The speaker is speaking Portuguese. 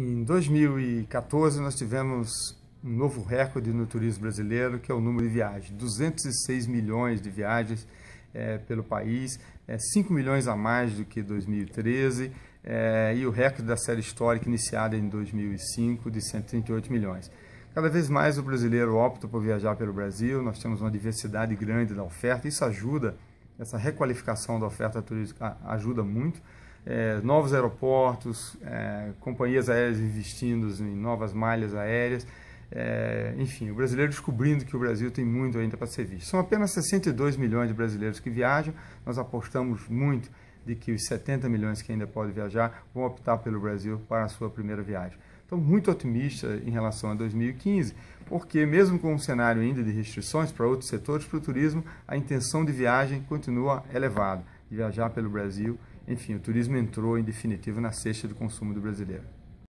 Em 2014, nós tivemos um novo recorde no turismo brasileiro, que é o número de viagens. 206 milhões de viagens pelo país, 5 milhões a mais do que 2013, e o recorde da série histórica iniciada em 2005, de 138 milhões. Cada vez mais o brasileiro opta por viajar pelo Brasil, nós temos uma diversidade grande da oferta, isso ajuda, essa requalificação da oferta turística ajuda muito. Novos aeroportos, companhias aéreas investindo em novas malhas aéreas, enfim, o brasileiro descobrindo que o Brasil tem muito ainda para ser visto. São apenas 62 milhões de brasileiros que viajam, nós apostamos muito de que os 70 milhões que ainda podem viajar vão optar pelo Brasil para a sua primeira viagem. Então, muito otimista em relação a 2015, porque mesmo com um cenário ainda de restrições para outros setores, para o turismo, a intenção de viagem continua elevada, de viajar pelo Brasil. Enfim, o turismo entrou, em definitivo, na cesta do consumo do brasileiro.